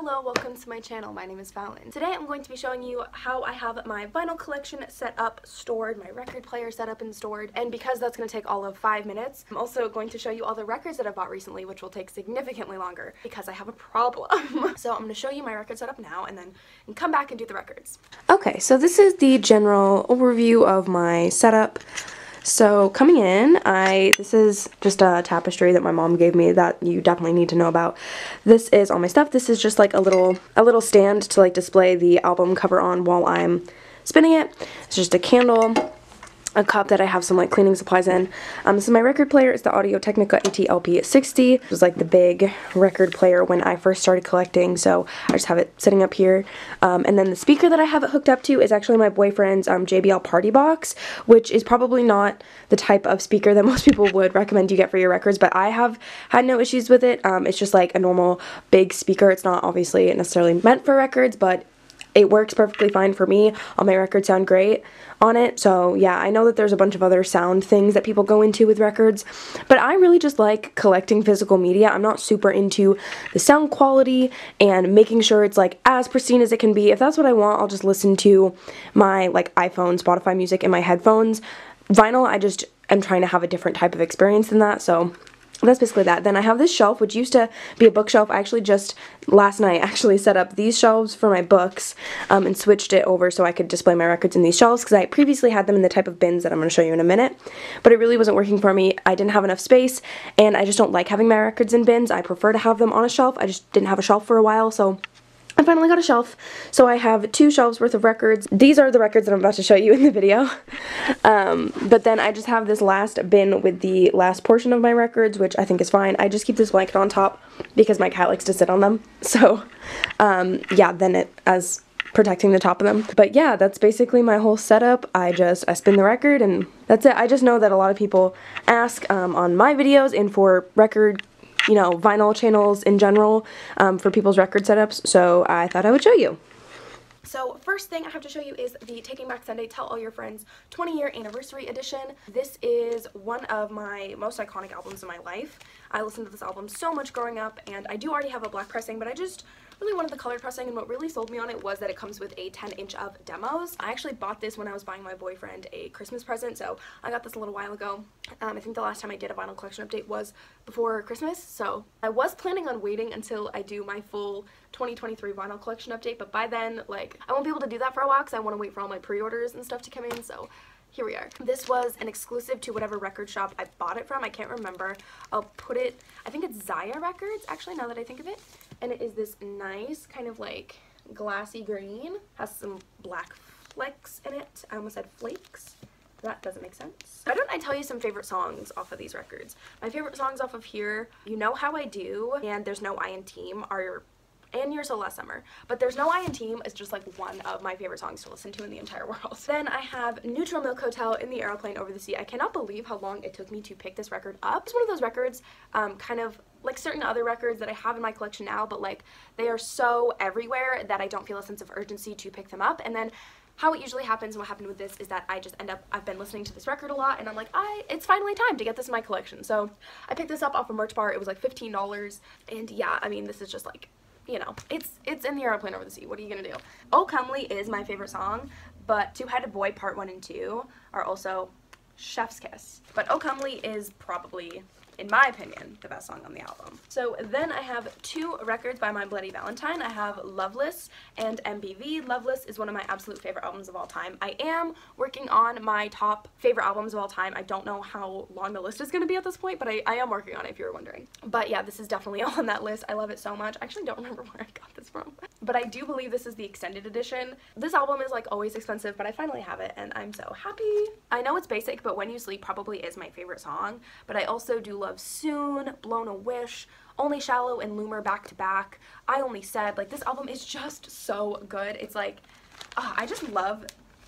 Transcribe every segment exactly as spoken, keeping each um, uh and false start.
Hello, welcome to my channel. My name is Fallon. Today I'm going to be showing you how I have my vinyl collection set up, stored, my record player set up and stored, and because that's going to take all of five minutes, I'm also going to show you all the records that I've bought recently, which will take significantly longer because I have a problem. So I'm going to show you my record setup now and then and come back and do the records. Okay, so this is the general overview of my setup. So coming in, I this is just a tapestry that my mom gave me that you definitely need to know about. This is all my stuff. This is just like a little a little stand to like display the album cover on while I'm spinning it. It's just a candle, a cup that I have some like cleaning supplies in. Um, this is my record player. It's the Audio-Technica A T L P sixty. It was like the big record player when I first started collecting, so I just have it sitting up here. Um, and then the speaker that I have it hooked up to is actually my boyfriend's um, J B L Party Box, which is probably not the type of speaker that most people would recommend you get for your records, but I have had no issues with it. Um, it's just like a normal big speaker. It's not obviously necessarily meant for records, but it works perfectly fine for me. All my records sound great on it. So yeah, I know that there's a bunch of other sound things that people go into with records, but I really just like collecting physical media. I'm not super into the sound quality and making sure it's like as pristine as it can be. If that's what I want, I'll just listen to my like iPhone, Spotify music in my headphones. Vinyl, I just am trying to have a different type of experience than that, so that's basically that. Then I have this shelf, which used to be a bookshelf. I actually just, last night, actually set up these shelves for my books um, and switched it over so I could display my records in these shelves because I previously had them in the type of bins that I'm going to show you in a minute, but it really wasn't working for me. I didn't have enough space, and I just don't like having my records in bins. I prefer to have them on a shelf. I just didn't have a shelf for a while, so I finally got a shelf. So I have two shelves worth of records. These are the records that I'm about to show you in the video. Um, but then I just have this last bin with the last portion of my records, which I think is fine. I just keep this blanket on top because my cat likes to sit on them. So um, yeah, then it as protecting the top of them. But yeah, that's basically my whole setup. I just, I spin the record and that's it. I just know that a lot of people ask um, on my videos and for record you know, vinyl channels in general um, for people's record setups, so I thought I would show you. So first thing I have to show you is the Taking Back Sunday, Tell All Your Friends twenty year anniversary edition. This is one of my most iconic albums in my life. I listened to this album so much growing up, and I do already have a black pressing, but I just really wanted the colored pressing, and what really sold me on it was that it comes with a ten inch of demos. I actually bought this when I was buying my boyfriend a Christmas present, so I got this a little while ago. Um, I think the last time I did a vinyl collection update was before Christmas, so I was planning on waiting until I do my full twenty twenty-three vinyl collection update, but by then, like, I won't be able to do that for a while because I want to wait for all my pre-orders and stuff to come in, so here we are. This was an exclusive to whatever record shop I bought it from. I can't remember. I'll put it, I think it's Zaya Records, actually, now that I think of it. And it is this nice kind of like glassy green. Has some black flecks in it. I almost said flakes. That doesn't make sense. Why don't I tell you some favorite songs off of these records? My favorite songs off of here, You Know How I Do, and There's No I in Team are your and You're So Last Summer, but There's No I in Team is just like one of my favorite songs to listen to in the entire world. Then I have Neutral Milk Hotel and The Aeroplane Over The Sea. I cannot believe how long it took me to pick this record up. It's one of those records, um, kind of like certain other records that I have in my collection now, but like they are so everywhere that I don't feel a sense of urgency to pick them up. And then how it usually happens and what happened with this is that I just end up, I've been listening to this record a lot and I'm like, I, it's finally time to get this in my collection. So I picked this up off a merch bar. It was like fifteen dollars. And yeah, I mean, this is just like, you know, it's it's in The Aeroplane Over The Sea. What are you gonna do? Oh Comely is my favorite song, but Two-Headed Boy Part one and two are also chef's kiss. But Oh Comely is probably, in my opinion, the best song on the album. So then I have two records by My Bloody Valentine. I have Loveless and M B V. Loveless is one of my absolute favorite albums of all time. I am working on my top favorite albums of all time. I don't know how long the list is going to be at this point, but I, I am working on it if you were wondering. But yeah, this is definitely on that list. I love it so much. I actually don't remember where I got this from, but I do believe this is the extended edition. This album is like always expensive, but I finally have it and I'm so happy. I know it's basic, but When You Sleep probably is my favorite song, but I also do love Love Soon, Blown a Wish, Only Shallow, and Loomer back to back. I Only Said, like this album is just so good. It's like, oh, I just love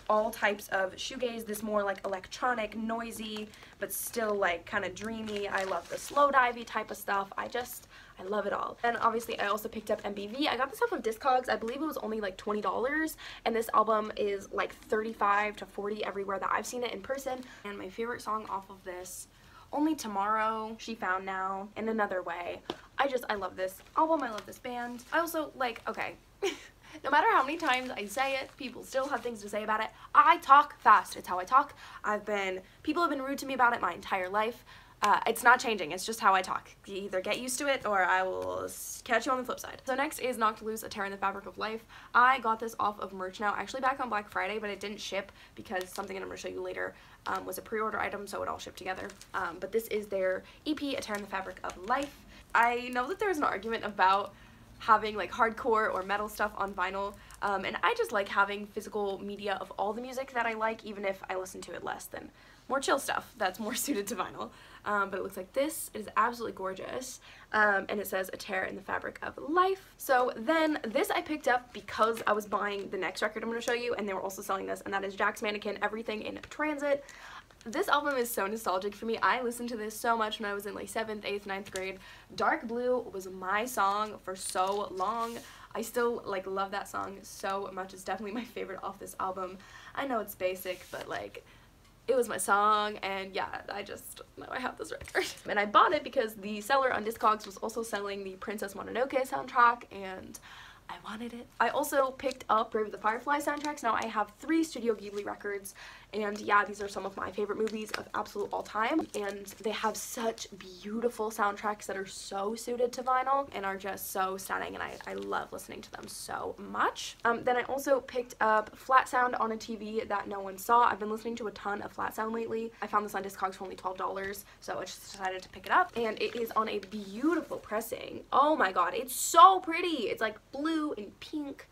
all types of shoegaze, this more like electronic, noisy, but still like kind of dreamy. I love the slow divey type of stuff. I just, I love it all. And obviously I also picked up M B V. I got this off of Discogs. I believe it was only like twenty dollars, and this album is like thirty-five to forty everywhere that I've seen it in person. And my favorite song off of this, Only Tomorrow, She Found Now, and Another Way. I just, I love this album, I love this band. I also, like, okay, no matter how many times I say it, people still have things to say about it. I talk fast, it's how I talk. I've been, people have been rude to me about it my entire life. Uh, it's not changing, it's just how I talk. You either get used to it or I will catch you on the flip side. So next is Knocked Loose, A Tear in the Fabric of Life. I got this off of merch now, actually back on Black Friday, but it didn't ship because something that I'm gonna show you later um, was a pre-order item, so it all shipped together. Um, but this is their E P, A Tear in the Fabric of Life. I know that there's an argument about having like hardcore or metal stuff on vinyl, um, and I just like having physical media of all the music that I like, even if I listen to it less than more chill stuff that's more suited to vinyl. Um, but it looks like this. It is absolutely gorgeous, um, and it says A Tear in the Fabric of Life. So then this I picked up because I was buying the next record I'm going to show you, and they were also selling this, and that is Jack's Mannequin, Everything in Transit. This album is so nostalgic for me. I listened to this so much when I was in like seventh, eighth, ninth grade. Dark Blue was my song for so long. I still like love that song so much. It's definitely my favorite off this album. I know it's basic, but like it was my song, and yeah, I just know I have this record. And I bought it because the seller on Discogs was also selling the Princess Mononoke soundtrack, and I wanted it. I also picked up Brave of the Firefly soundtracks. Now I have three Studio Ghibli records, and yeah, these are some of my favorite movies of absolute all time, and they have such beautiful soundtracks that are so suited to vinyl and are just so stunning, and I, I love listening to them so much. Um, then I also picked up Flat Sound on a T V That No One Saw. I've been listening to a ton of Flat Sound lately. I found this on Discogs for only twelve dollars, so I just decided to pick it up, and it is on a beautiful pressing. Oh my god, it's so pretty! It's like blue and pink.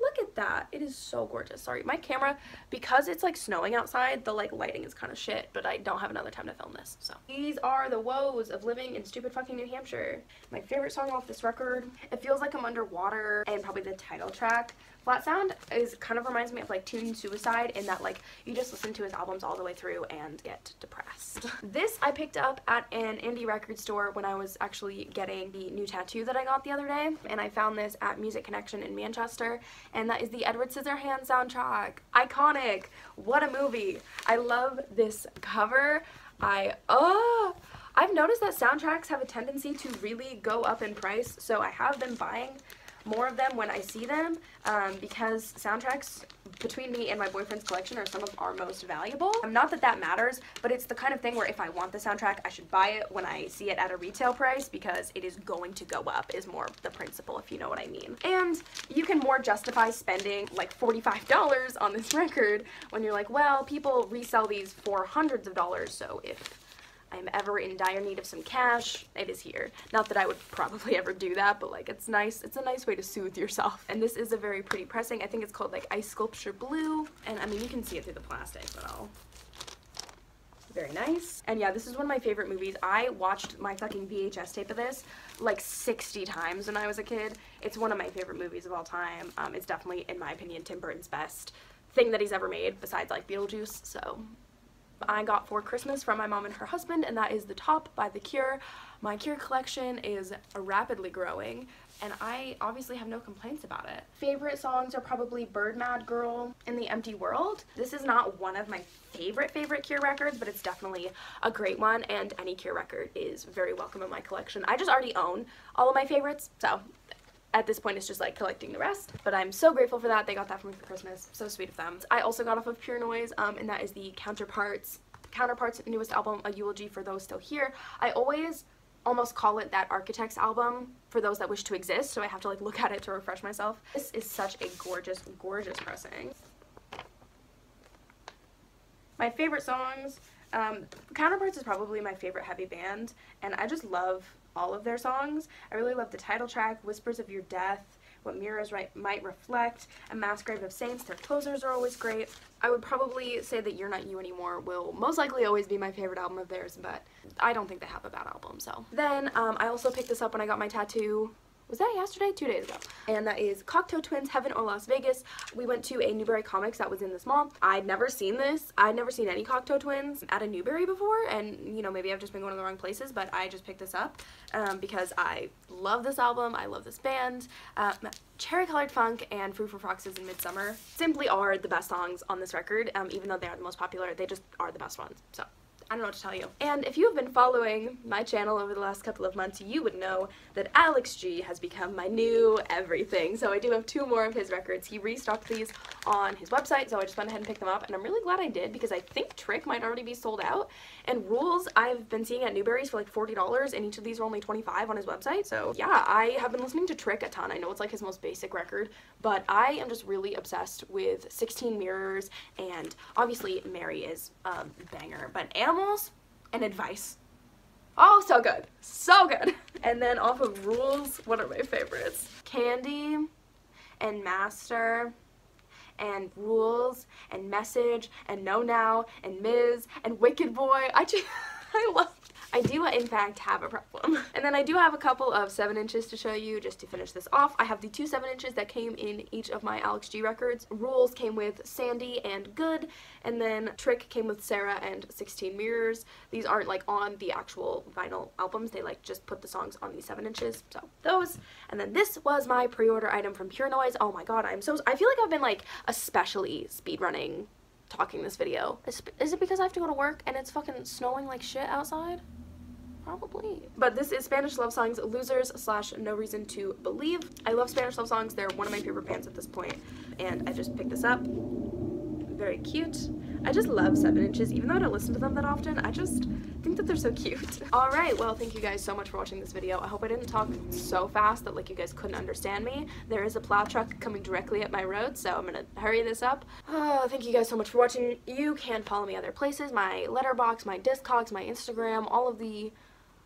Look at that. It is so gorgeous. Sorry, my camera, because it's like snowing outside, the like lighting is kind of shit, but I don't have another time to film this. So these are the woes of living in stupid fucking New Hampshire. My favorite song off this record. It feels like I'm underwater, and probably the title track. Flat Sound is kind of reminds me of like Teen Suicide, in that like you just listen to his albums all the way through and get depressed. This I picked up at an indie record store when I was actually getting the new tattoo that I got the other day, and I found this at Music Connection in Manchester, and that is the Edward Scissorhands soundtrack. Iconic! What a movie! I love this cover. I oh I've noticed that soundtracks have a tendency to really go up in price, so I have been buying more of them when I see them, um, because soundtracks between me and my boyfriend's collection are some of our most valuable. Um, not that that matters, but it's the kind of thing where if I want the soundtrack, I should buy it when I see it at a retail price, because it is going to go up is more the principle, if you know what I mean. And you can more justify spending like forty-five dollars on this record when you're like, well, people resell these for hundreds of dollars, so if I'm ever in dire need of some cash, it is here. Not that I would probably ever do that, but like it's nice. It's a nice way to soothe yourself. And this is a very pretty pressing. I think it's called like Ice Sculpture Blue. And I mean, you can see it through the plastic, but I'll... very nice. And yeah, this is one of my favorite movies. I watched my fucking V H S tape of this like sixty times when I was a kid. It's one of my favorite movies of all time. Um, it's definitely, in my opinion, Tim Burton's best thing that he's ever made, besides like Beetlejuice, so... I got for Christmas from my mom and her husband, and that is The Top by The Cure. My Cure collection is rapidly growing, and I obviously have no complaints about it. Favorite songs are probably Bird Mad Girl and The Empty World. This is not one of my favorite favorite Cure records, but it's definitely a great one, and any Cure record is very welcome in my collection. I just already own all of my favorites, so at this point it's just like collecting the rest, but I'm so grateful for that. They got that for me for Christmas, so sweet of them. I also got off of Pure Noise, um, and that is the Counterparts, Counterparts' newest album, A Eulogy for Those Still Here. I always almost call it that Architects album for those that wish to exist, so I have to like look at it to refresh myself. This is such a gorgeous, gorgeous pressing. My favorite songs, um, Counterparts is probably my favorite heavy band, and I just love all of their songs. I really love the title track, Whispers of Your Death, What Mirrors Right Might Reflect, A Mass Grave of Saints. Their closers are always great. I would probably say that You're Not You Anymore will most likely always be my favorite album of theirs, but I don't think they have a bad album, so. Then um, I also picked this up when I got my tattoo. Was that yesterday? Two days ago. And that is Cocteau Twins, Heaven or Las Vegas. We went to a Newberry Comics that was in this mall. I'd never seen this. I'd never seen any Cocteau Twins at a Newberry before, and you know, maybe I've just been going to the wrong places, but I just picked this up um, because I love this album. I love this band. Uh, Cherry Colored Funk and Fruit for Foxes in Midsummer simply are the best songs on this record. Um, even though they are the most popular, they just are the best ones. So I don't know what to tell you. And if you have been following my channel over the last couple of months, you would know that Alex G has become my new everything. So I do have two more of his records. He restocked these on his website, so I just went ahead and picked them up. And I'm really glad I did, because I think Trick might already be sold out. And Rules I've been seeing at Newberry's for like forty dollars, and each of these are only twenty-five dollars on his website. So yeah, I have been listening to Trick a ton. I know it's like his most basic record, but I am just really obsessed with sixteen Mirrors, and obviously Mary is a banger, but Animal and Advice. Oh, so good. So good. And then off of Rules, what are my favorites? Candy and Master and Rules and Message and Know Now and Miz and Wicked Boy. I just, I love it. I do, in fact, have a problem. And then I do have a couple of seven inches to show you just to finish this off. I have the two seven inches that came in each of my Alex G records. Rules came with Sandy and Good, and then Trick came with Sarah and sixteen Mirrors. These aren't like on the actual vinyl albums. They like just put the songs on the seven inches, so those. And then this was my pre-order item from Pure Noise. Oh my god, I'm so, I feel like I've been like especially speedrunning talking this video. Is, is it because I have to go to work and it's fucking snowing like shit outside? Probably. But this is Spanish Love Songs, Losers slash No Reason to Believe. I love Spanish Love Songs. They're one of my favorite bands at this point, and I just picked this up. Very cute. I just love seven inches, even though I don't listen to them that often. I just think that they're so cute. Alright, well, thank you guys so much for watching this video. I hope I didn't talk so fast that like you guys couldn't understand me. There is a plow truck coming directly at my road, so I'm gonna hurry this up. Oh, thank you guys so much for watching. You can follow me other places, my Letterboxd, my Discogs, my Instagram, all of the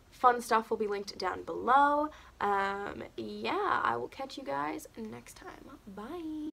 fun stuff will be linked down below. Um, yeah, I will catch you guys next time. Bye!